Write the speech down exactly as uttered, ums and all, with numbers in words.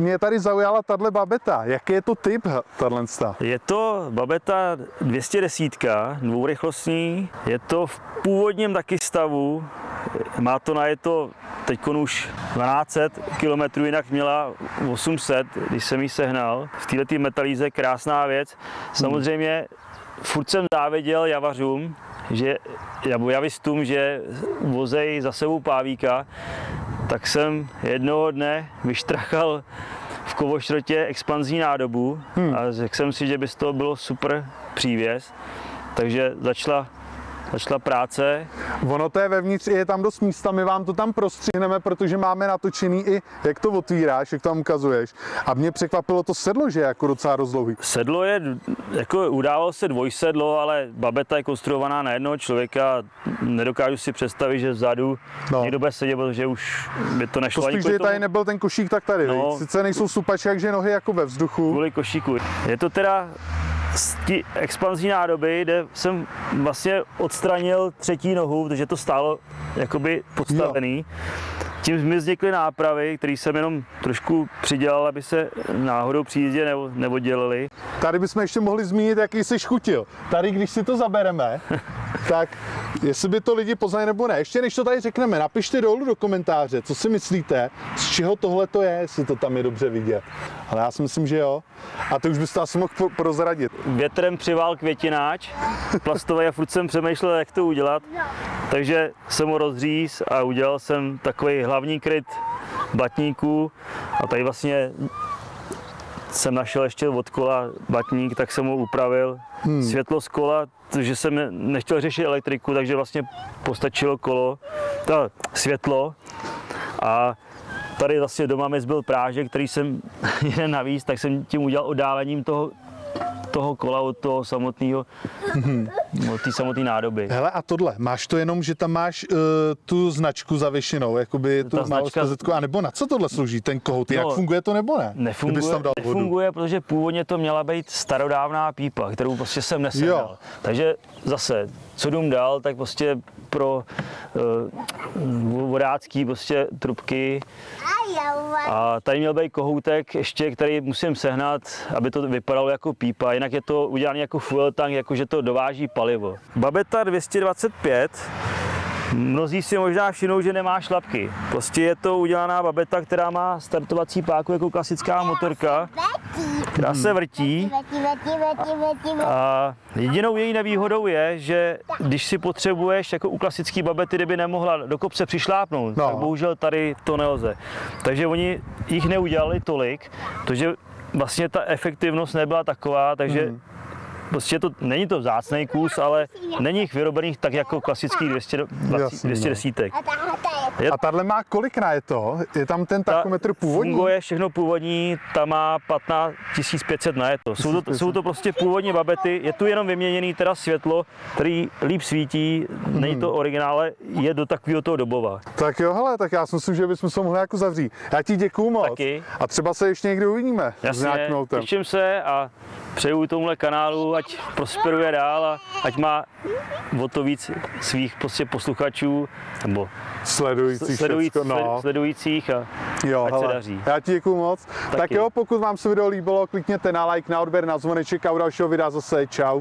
mě tady zaujala tahle babeta. Jaký je to typ tahle? Je to babeta dvě stě deset, dvourychlostní, je to v původním taky stavu, má to na je to teď už dvanáct set kilometrů, jinak měla osm set, když jsem ji sehnal. V této metalíze krásná věc, samozřejmě furt jsem záviděl javařům, že, nebo javistům, že vozejí za sebou pávíka, tak jsem jednoho dne vyštrachal v Kovošrotě expanzní nádobu hmm. a řekl jsem si, že by z toho bylo super přívěs, takže začala Začala práce. Ono to je vevnitř, je tam dost místa, my vám to tam prostřihneme, protože máme natočený i, jak to otvíráš, jak tam ukazuješ. A mě překvapilo to sedlo, že je jako docela rozlohý. Sedlo je, jako udávalo se dvojsedlo, ale babeta je konstruovaná na jednoho člověka. Nedokážu si představit, že vzadu no. někdo bude sedět, protože už by to nešlo. To spíš, že tady nebyl ten košík, tak tady, no. Sice nejsou supači, takže nohy jako ve vzduchu. Kvůli košíku. Je to teda z té expanzní nádoby, kde jsem vlastně odstranil třetí nohu, protože to stálo jakoby podstavený. Jo. Tím mi vznikly nápravy, které jsem jenom trošku přidělal, aby se náhodou při jízdě nebo, neoddělili. Tady bychom ještě mohli zmínit, jaký jsi chutil. Tady, když si to zabereme, tak jestli by to lidi poznali nebo ne. Ještě než to tady řekneme, napište dolů do komentáře, co si myslíte, z čeho tohle to je, jestli to tam je dobře vidět. Ale já si myslím, že jo. A ty už bys to asi mohl prozradit. Větrem přivál květináč plastový a furt jsem přemýšlel, jak to udělat. Takže jsem ho rozříz a udělal jsem takový hlavní kryt batníků a tady vlastně jsem našel ještě od kola batník, tak jsem ho upravil. Hmm. Světlo z kola, že jsem nechtěl řešit elektriku, takže vlastně postačilo kolo, to světlo. A tady vlastně doma mi zbyl prážek, který jsem jeden navíc, tak jsem tím udělal oddálením toho toho kola od toho samotného, od té samotné nádoby. Hele a tohle, máš to jenom, že tam máš uh, tu značku zavěšenou, jakoby tu ta malou značka... zprzetku, a nebo na co tohle slouží ten kohout, no, jak funguje to nebo ne? Nefunguje, tam dal nefunguje vodu? Protože původně to měla být starodávná pípa, kterou prostě jsem nesehnal. Takže zase, co dům dal, tak prostě pro uh, vodácký prostě trubky. A tady měl být kohoutek ještě, který musím sehnat, aby to vypadalo jako pípa, jinak je to udělané jako fuel tank, jakože to dováží palivo. Babetta dvě stě dvacet pět, mnozí si možná všimnou, že nemá šlapky. Prostě je to udělaná babeta, která má startovací páku jako klasická motorka, která se vrtí. A jedinou její nevýhodou je, že když si potřebuješ jako u klasické babety, kdyby nemohla do kopce přišlápnout, no. tak bohužel tady to nelze. Takže oni jich neudělali tolik, protože vlastně ta efektivnost nebyla taková, takže mm. prostě to, není to vzácný kus, ale není jich vyrobených tak jako klasický dvě stě deset. A tahle má kolik na je to? Je tam ten tachometr původní? Funguje všechno původní, ta má patnáct tisíc pět set na je to. Jsou to, jsou to prostě původní babety, je tu jenom vyměněný teda světlo, který líp svítí, hmm. není to originále, je do takového toho dobova. Tak jo, hele, tak já si myslím, že bychom se mohli jako zavřít. Já ti děkuju moc. Taky. A třeba se ještě někdy uvidíme. Jasně, těším se a přeju tomuhle kanálu, ať prosperuje dál a ať má o to víc svých prostě posluchačů nebo sledujících, sledujíc, všecko, no. sledujících a jo, ať hele, se daří. Já ti děkuju moc. Taky. Tak jo, pokud vám se video líbilo, klikněte na like, na odběr, na zvoneček a u dalšího videa zase čau.